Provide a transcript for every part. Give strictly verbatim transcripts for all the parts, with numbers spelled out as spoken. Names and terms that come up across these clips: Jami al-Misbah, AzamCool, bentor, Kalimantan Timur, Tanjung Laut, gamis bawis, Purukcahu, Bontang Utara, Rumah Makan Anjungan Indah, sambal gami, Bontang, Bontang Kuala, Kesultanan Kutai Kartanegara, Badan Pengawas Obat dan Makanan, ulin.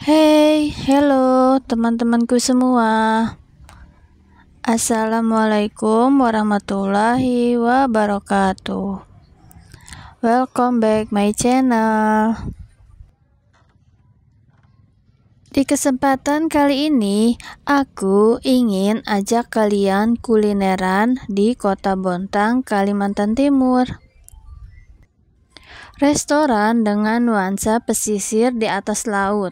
Hey, hello teman-temanku semua. Assalamualaikum warahmatullahi wabarakatuh. Welcome back my channel. Di kesempatan kali ini, aku ingin ajak kalian kulineran di kota Bontang, Kalimantan Timur. Restoran dengan nuansa pesisir di atas laut,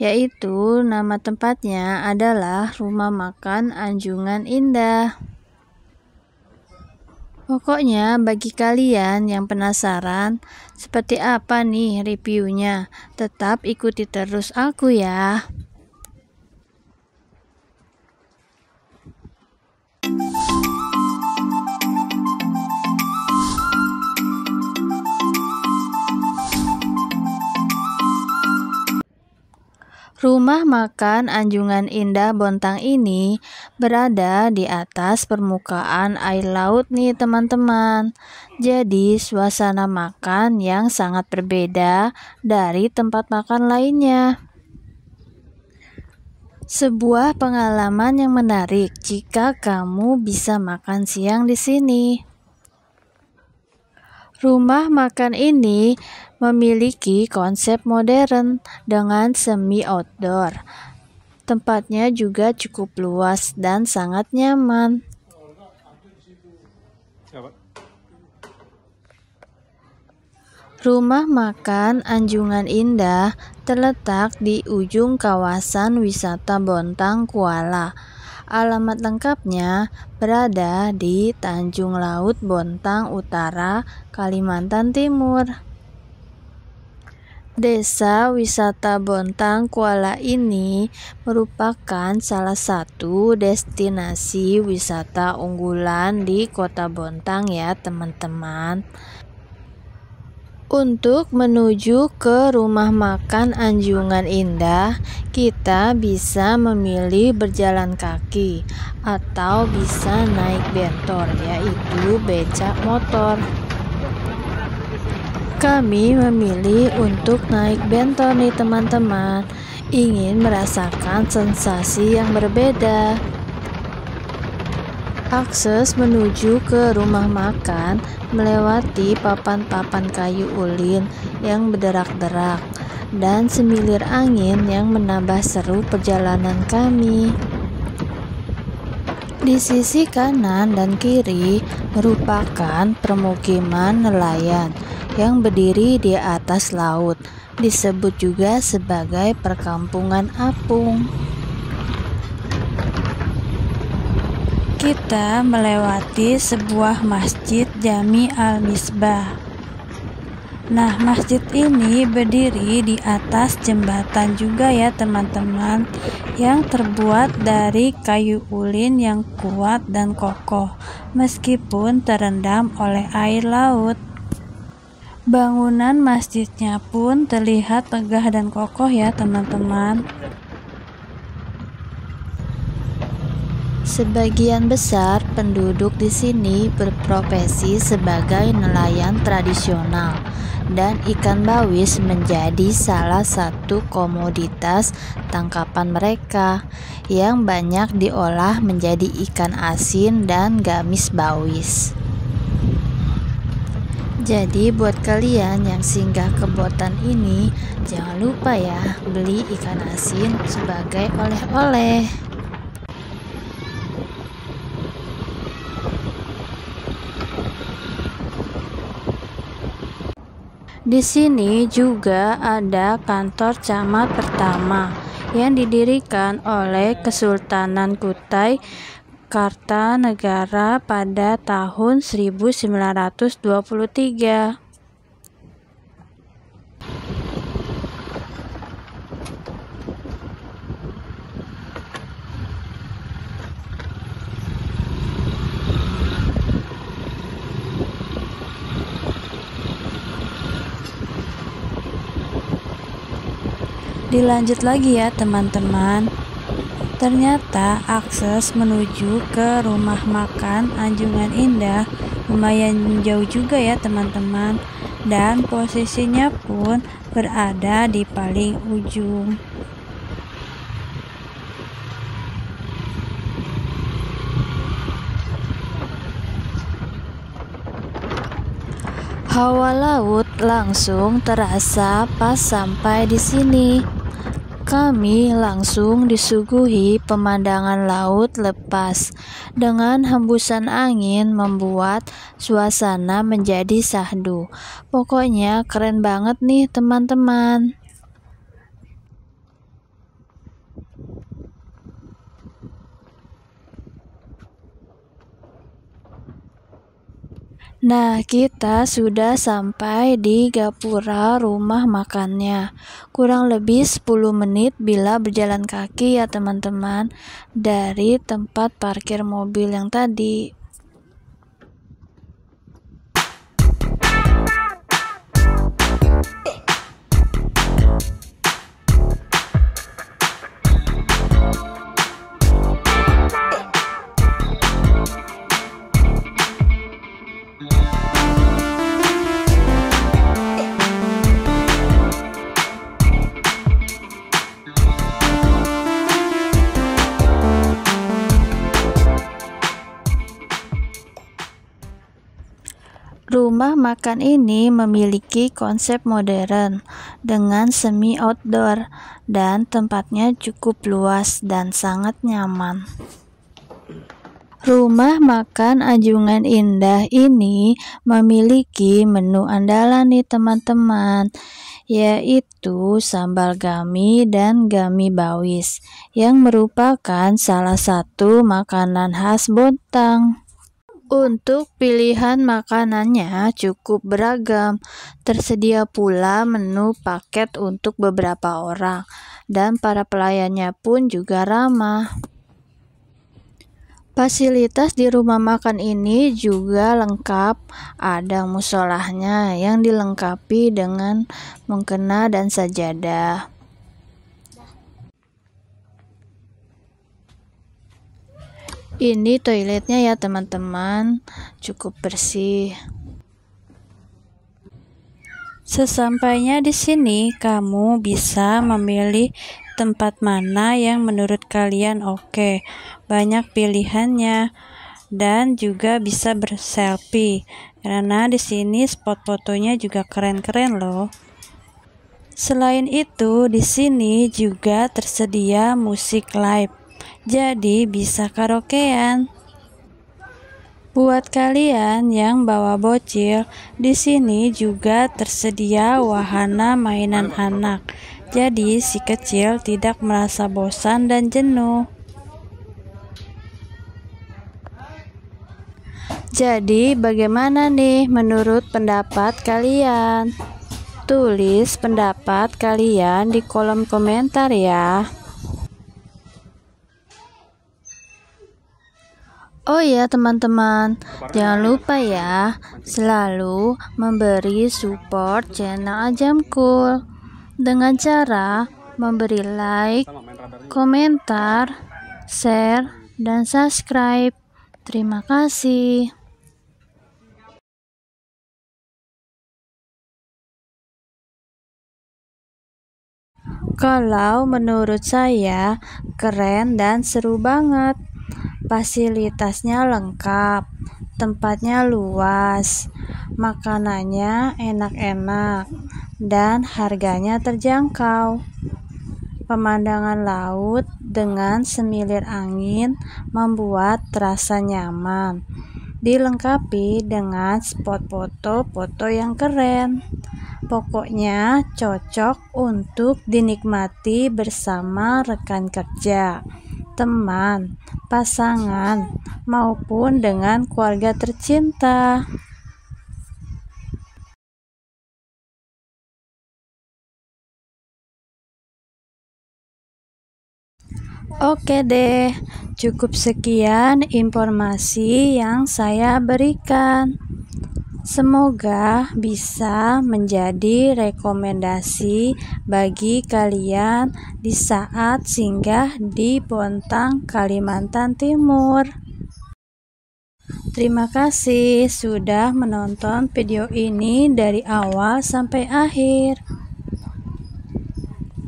yaitu nama tempatnya adalah Rumah Makan Anjungan Indah. Pokoknya bagi kalian yang penasaran seperti apa nih reviewnya, tetap ikuti terus aku ya. Rumah Makan Anjungan Indah Bontang ini berada di atas permukaan air laut nih teman-teman. Jadi suasana makan yang sangat berbeda dari tempat makan lainnya. Sebuah pengalaman yang menarik jika kamu bisa makan siang di sini. Rumah makan ini memiliki konsep modern dengan semi outdoor. Tempatnya juga cukup luas dan sangat nyaman. Rumah makan Anjungan Indah terletak di ujung kawasan wisata Bontang Kuala. Alamat lengkapnya berada di Tanjung Laut, Bontang Utara, Kalimantan Timur. Desa wisata Bontang Kuala ini merupakan salah satu destinasi wisata unggulan di kota Bontang ya teman-teman. Untuk menuju ke rumah makan Anjungan Indah, kita bisa memilih berjalan kaki atau bisa naik bentor, yaitu becak motor. Kami memilih untuk naik bentor nih teman-teman, ingin merasakan sensasi yang berbeda. Akses menuju ke rumah makan melewati papan-papan kayu ulin yang berderak-derak dan semilir angin yang menambah seru perjalanan kami. Di sisi kanan dan kiri merupakan permukiman nelayan yang berdiri di atas laut, disebut juga sebagai perkampungan apung. Kita melewati sebuah masjid Jami al-Misbah. Nah, masjid ini berdiri di atas jembatan juga ya teman-teman, yang terbuat dari kayu ulin yang kuat dan kokoh meskipun terendam oleh air laut. Bangunan masjidnya pun terlihat megah dan kokoh ya teman-teman. Sebagian besar penduduk di sini berprofesi sebagai nelayan tradisional dan ikan bawis menjadi salah satu komoditas tangkapan mereka yang banyak diolah menjadi ikan asin dan gamis bawis. Jadi buat kalian yang singgah ke Bontang ini, jangan lupa ya beli ikan asin sebagai oleh-oleh. Di sini juga ada kantor camat pertama yang didirikan oleh Kesultanan Kutai Kartanegara pada tahun seribu sembilan ratus dua puluh tiga. Dilanjut lagi ya teman-teman. Ternyata akses menuju ke rumah makan Anjungan Indah lumayan jauh juga ya teman-teman, dan posisinya pun berada di paling ujung. Hawa laut langsung terasa pas sampai di sini. Kami langsung disuguhi pemandangan laut lepas dengan hembusan angin, membuat suasana menjadi syahdu. Pokoknya keren banget nih teman-teman. Nah, kita sudah sampai di gapura rumah makannya. Kurang lebih sepuluh menit bila berjalan kaki ya teman-teman, dari tempat parkir mobil yang tadi. Rumah makan ini memiliki konsep modern dengan semi outdoor, dan tempatnya cukup luas dan sangat nyaman. Rumah makan Anjungan Indah ini memiliki menu andalan nih teman-teman, yaitu sambal gami dan gami bawis yang merupakan salah satu makanan khas Bontang. Untuk pilihan makanannya cukup beragam, tersedia pula menu paket untuk beberapa orang, dan para pelayannya pun juga ramah. Fasilitas di rumah makan ini juga lengkap, ada musolahnya yang dilengkapi dengan mukena dan sajadah. Ini toiletnya ya teman-teman, cukup bersih. Sesampainya di sini, kamu bisa memilih tempat mana yang menurut kalian oke. Banyak pilihannya, dan juga bisa berselfie karena di sini spot fotonya juga keren-keren loh. Selain itu, di sini juga tersedia musik live, jadi bisa karaokean. Buat kalian yang bawa bocil, di sini juga tersedia wahana mainan anak, jadi si kecil tidak merasa bosan dan jenuh. Jadi bagaimana nih menurut pendapat kalian? Tulis pendapat kalian di kolom komentar ya. Oh ya teman-teman, jangan lupa ya selalu memberi support channel AzamCool dengan cara memberi like, komentar, share, dan subscribe. Terima kasih. Kalau menurut saya keren dan seru banget. Fasilitasnya lengkap, tempatnya luas, makanannya enak-enak, dan harganya terjangkau. Pemandangan laut dengan semilir angin membuat terasa nyaman, dilengkapi dengan spot foto-foto yang keren. Pokoknya cocok untuk dinikmati bersama rekan kerja, teman, pasangan, maupun dengan keluarga tercinta. Oke deh, cukup sekian informasi yang saya berikan. Semoga bisa menjadi rekomendasi bagi kalian di saat singgah di Bontang, Kalimantan Timur. Terima kasih sudah menonton video ini dari awal sampai akhir.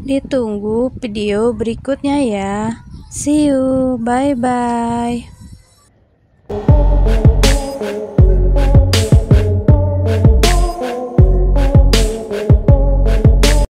Ditunggu video berikutnya ya. See you, bye-bye.